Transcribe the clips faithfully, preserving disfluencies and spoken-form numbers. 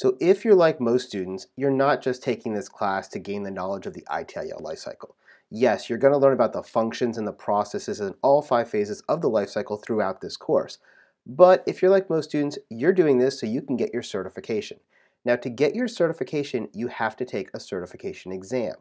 So if you're like most students, you're not just taking this class to gain the knowledge of the I T I L lifecycle. Yes, you're going to learn about the functions and the processes in all five phases of the lifecycle throughout this course. But if you're like most students, you're doing this so you can get your certification. Now, to get your certification, you have to take a certification exam.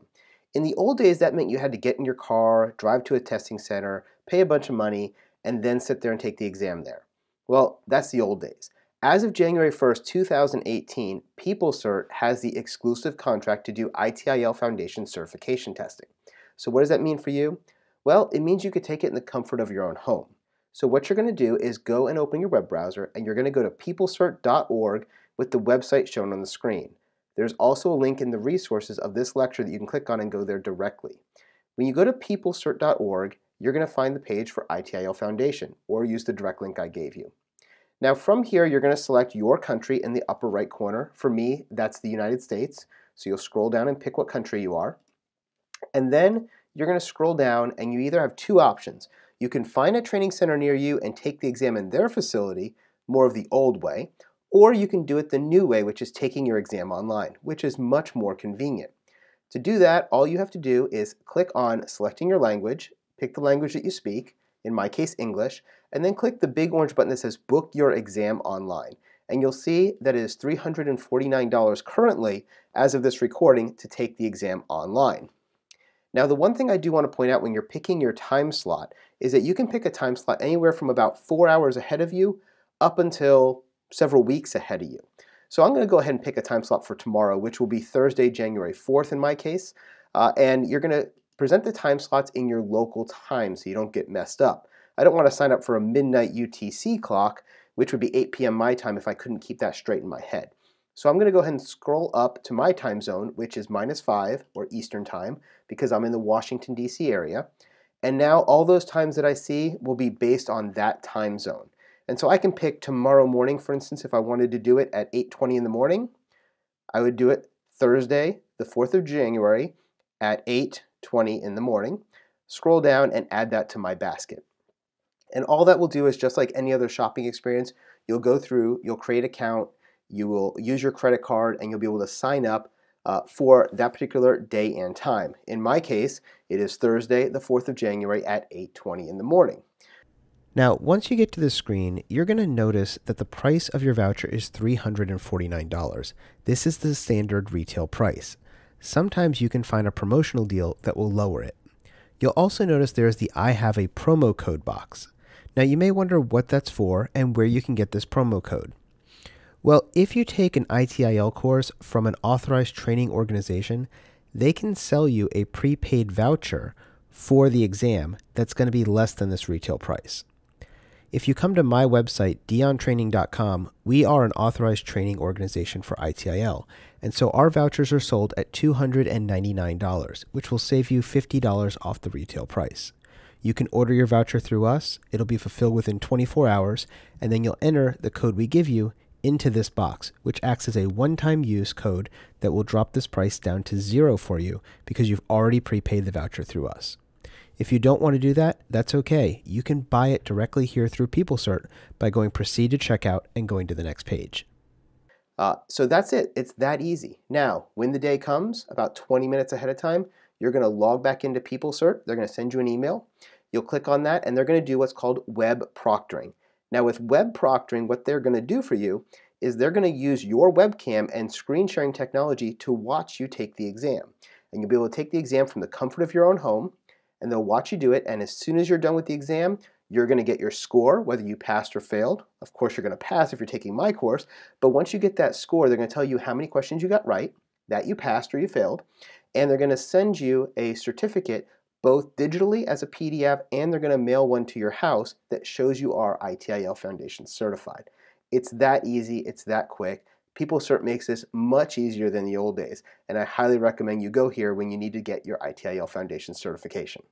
In the old days, that meant you had to get in your car, drive to a testing center, pay a bunch of money, and then sit there and take the exam there. Well, that's the old days. As of January first, two thousand eighteen, PeopleCert has the exclusive contract to do I T I L Foundation certification testing. So what does that mean for you? Well, it means you could take it in the comfort of your own home. So what you're going to do is go and open your web browser, and you're going to go to PeopleCert dot org with the website shown on the screen. There's also a link in the resources of this lecture that you can click on and go there directly. When you go to PeopleCert dot org, you're going to find the page for I T I L Foundation, or use the direct link I gave you. Now from here, you're going to select your country in the upper right corner. For me, that's the United States. So you'll scroll down and pick what country you are. And then you're going to scroll down, and you either have two options. You can find a training center near you and take the exam in their facility, more of the old way, or you can do it the new way, which is taking your exam online, which is much more convenient. To do that, all you have to do is click on selecting your language, pick the language that you speak, in my case English, and then click the big orange button that says book your exam online. And you'll see that it is three hundred forty-nine dollars currently, as of this recording, to take the exam online. Now, the one thing I do want to point out when you're picking your time slot is that you can pick a time slot anywhere from about four hours ahead of you up until several weeks ahead of you. So I'm going to go ahead and pick a time slot for tomorrow, which will be Thursday, January fourth in my case, uh, and you're going to present the time slots in your local time so you don't get messed up. I don't want to sign up for a midnight U T C clock, which would be eight P M my time if I couldn't keep that straight in my head. So I'm going to go ahead and scroll up to my time zone, which is minus five, or Eastern time, because I'm in the Washington, D C area. And now all those times that I see will be based on that time zone. And so I can pick tomorrow morning, for instance, if I wanted to do it at eight twenty in the morning. I would do it Thursday, the fourth of January, at eight twenty in the morning. Scroll down and add that to my basket. And all that will do is, just like any other shopping experience, you'll go through, you'll create an account, you will use your credit card, and you'll be able to sign up uh, for that particular day and time. In my case, it is Thursday, the fourth of January at eight twenty in the morning. Now, once you get to this screen, you're going to notice that the price of your voucher is three hundred forty-nine dollars. This is the standard retail price. Sometimes you can find a promotional deal that will lower it. You'll also notice there's the I have a promo code box. Now, you may wonder what that's for and where you can get this promo code. Well, if you take an I T I L course from an authorized training organization, they can sell you a prepaid voucher for the exam that's going to be less than this retail price. If you come to my website, Dion Training dot com, we are an authorized training organization for I T I L, and so our vouchers are sold at two hundred ninety-nine dollars, which will save you fifty dollars off the retail price. You can order your voucher through us, it'll be fulfilled within twenty-four hours, and then you'll enter the code we give you into this box, which acts as a one-time use code that will drop this price down to zero for you because you've already prepaid the voucher through us. If you don't want to do that, that's okay. You can buy it directly here through PeopleCert by going proceed to checkout and going to the next page. Uh, so that's it. It's that easy. Now, when the day comes, about twenty minutes ahead of time, you're going to log back into PeopleCert. They're going to send you an email. You'll click on that, and they're going to do what's called web proctoring. Now, with web proctoring, what they're going to do for you is they're going to use your webcam and screen sharing technology to watch you take the exam. And you'll be able to take the exam from the comfort of your own home, and they'll watch you do it, and as soon as you're done with the exam, you're going to get your score, whether you passed or failed. Of course, you're going to pass if you're taking my course, but once you get that score, they're going to tell you how many questions you got right, that you passed or you failed, and they're going to send you a certificate both digitally as a P D F, and they're going to mail one to your house that shows you are I T I L Foundation certified. It's that easy. It's that quick. PeopleCert makes this much easier than the old days, and I highly recommend you go here when you need to get your I T I L Foundation certification.